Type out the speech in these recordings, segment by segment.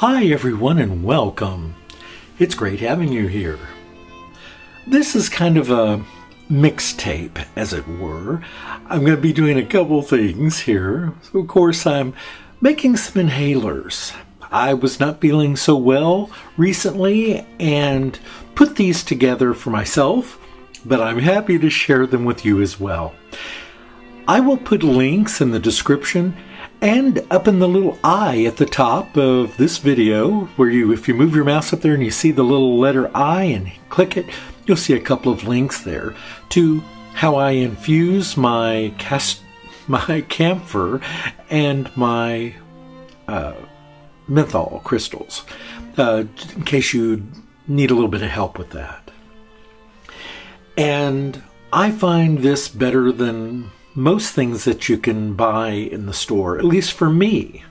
Hi everyone and welcome. It's great having you here. This is kind of a mixtape, as it were. I'm going to be doing a couple things here. So of course I'm making some inhalers. I was not feeling so well recently and put these together for myself, but I'm happy to share them with you as well. I will put links in the description and up in the little I at the top of this video, where if you move your mouse up there and you see the little letter I and click it, you'll see a couple of links there to how I infuse my camphor and my menthol crystals, in case you need a little bit of help with that. And I find this better than most things that you can buy in the store, at least for me.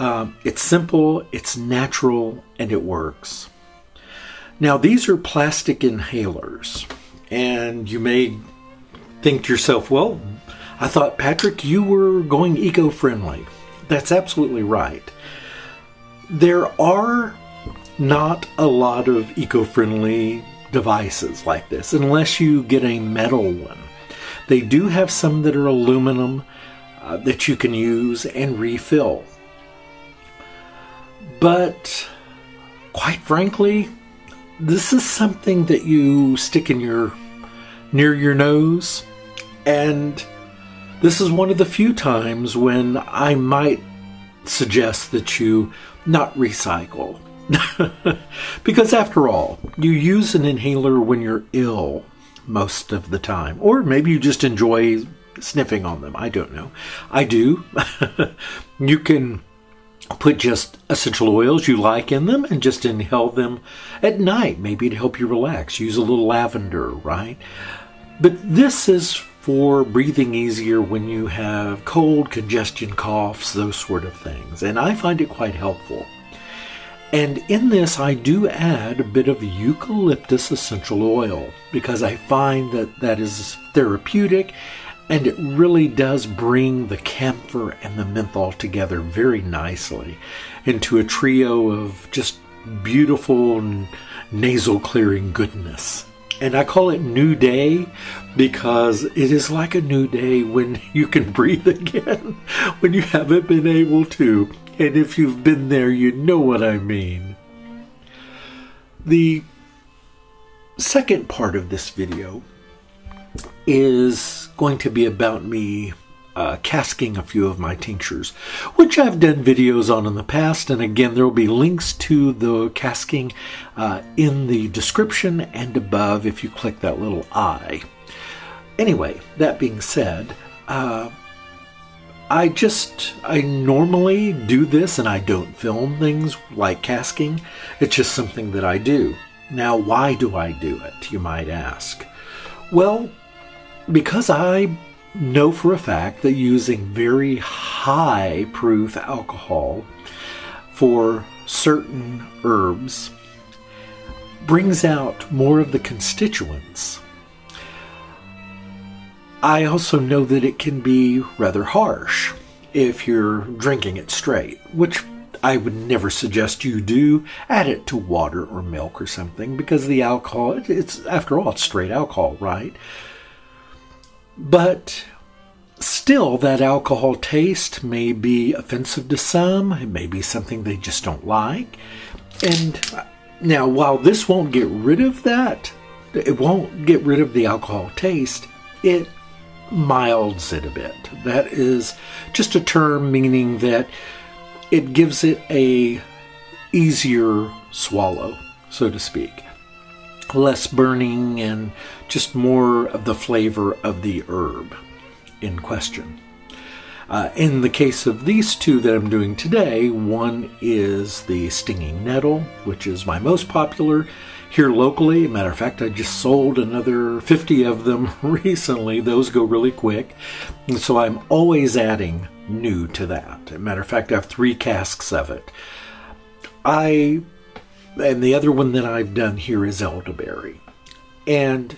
It's simple, it's natural, and it works. Now, these are plastic inhalers, and you may think to yourself, well, I thought, Patrick, you were going eco-friendly. That's absolutely right. There are not a lot of eco-friendly devices like this, unless you get a metal one. They do have some that are aluminum that you can use and refill. But quite frankly, this is something that you stick in near your nose. And this is one of the few times when I might suggest that you not recycle. Because after all, you use an inhaler when you're ill most of the time, or maybe you just enjoy sniffing on them. I don't know. I do. You can put just essential oils you like in them and just inhale them at night, maybe to help you relax. Use a little lavender, right? But this is for breathing easier when you have cold, congestion, coughs, those sort of things. And I find it quite helpful. And in this, I do add a bit of eucalyptus essential oil, because I find that that is therapeutic, and it really does bring the camphor and the menthol together very nicely into a trio of just beautiful nasal clearing goodness. And I call it New Day because it is like a new day when you can breathe again, when you haven't been able to. And if you've been there, you know what I mean. The second part of this video is going to be about me casking a few of my tinctures, which I've done videos on in the past. And again, there will be links to the casking in the description and above if you click that little I. Anyway, that being said, I normally do this, and I don't film things like casking. It's just something that I do. Now, why do I do it, you might ask? Well, because I know for a fact that using very high proof alcohol for certain herbs brings out more of the constituents. I also know that it can be rather harsh if you're drinking it straight, which I would never suggest you do. Add it to water or milk or something, because the alcohol, after all, it's straight alcohol, right? But still, that alcohol taste may be offensive to some. It may be something they just don't like. And now, while this won't get rid of that, it won't get rid of the alcohol taste, it milds it a bit. That is just a term meaning that it gives it a easier swallow, so to speak. Less burning and just more of the flavor of the herb in question. In the case of these two that I'm doing today, one is the stinging nettle, which is my most popular here locally. Matter of fact, I just sold another 50 of them recently. Those go really quick. And so I'm always adding new to that. Matter of fact, I have 3 casks of it. And the other one that I've done here is elderberry. And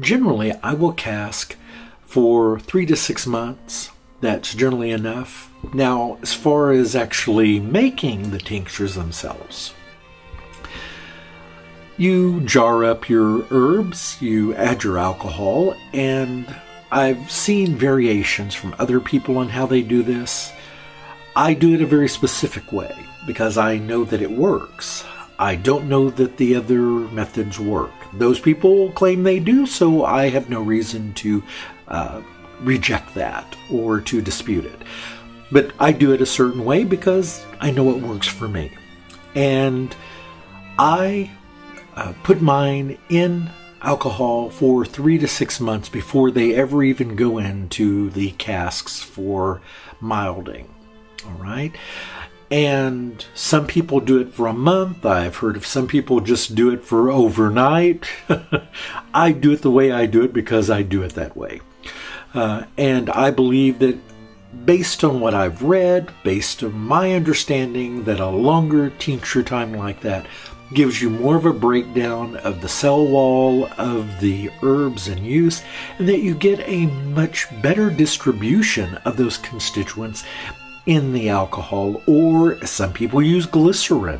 generally, I will cask for 3 to 6 months. That's generally enough. Now, as far as actually making the tinctures themselves, you jar up your herbs, you add your alcohol, and I've seen variations from other people on how they do this. I do it a very specific way because I know that it works. I don't know that the other methods work. Those people claim they do, so I have no reason to reject that or to dispute it. But I do it a certain way because I know it works for me. And I put mine in alcohol for 3 to 6 months before they ever even go into the casks for milding. All right. And some people do it for a month. I've heard of some people just do it for overnight. I do it the way I do it because I do it that way. And I believe that based on what I've read, based on my understanding, that a longer tincture time like that gives you more of a breakdown of the cell wall of the herbs in use, and that you get a much better distribution of those constituents in the alcohol, or some people use glycerin,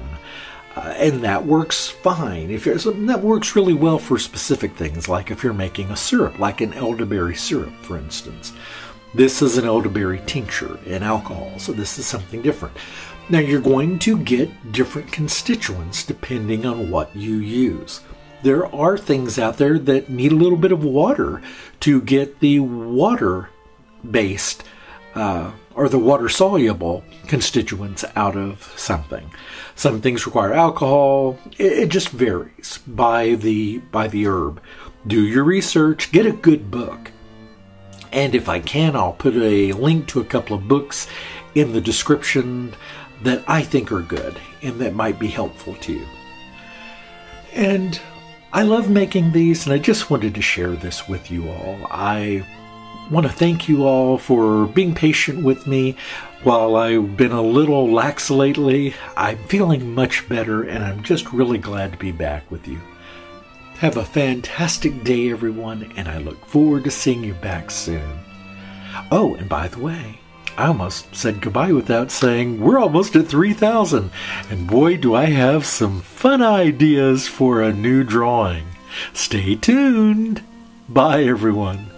and that works fine. If that works really well for specific things, like if you're making a syrup, like an elderberry syrup, for instance. This is an elderberry tincture in alcohol, so this is something different. Now, you're going to get different constituents depending on what you use. There are things out there that need a little bit of water to get the water-based or the water-soluble constituents out of something. Some things require alcohol. It just varies by the herb. Do your research. Get a good book. And if I can, I'll put a link to a couple of books in the description that I think are good and that might be helpful to you. And I love making these, and I just wanted to share this with you all. I want to thank you all for being patient with me while I've been a little lax lately. I'm feeling much better, and I'm just really glad to be back with you. Have a fantastic day, everyone, and I look forward to seeing you back soon. Oh, and by the way, I almost said goodbye without saying we're almost at 3,000, and boy, do I have some fun ideas for a new drawing. Stay tuned. Bye, everyone.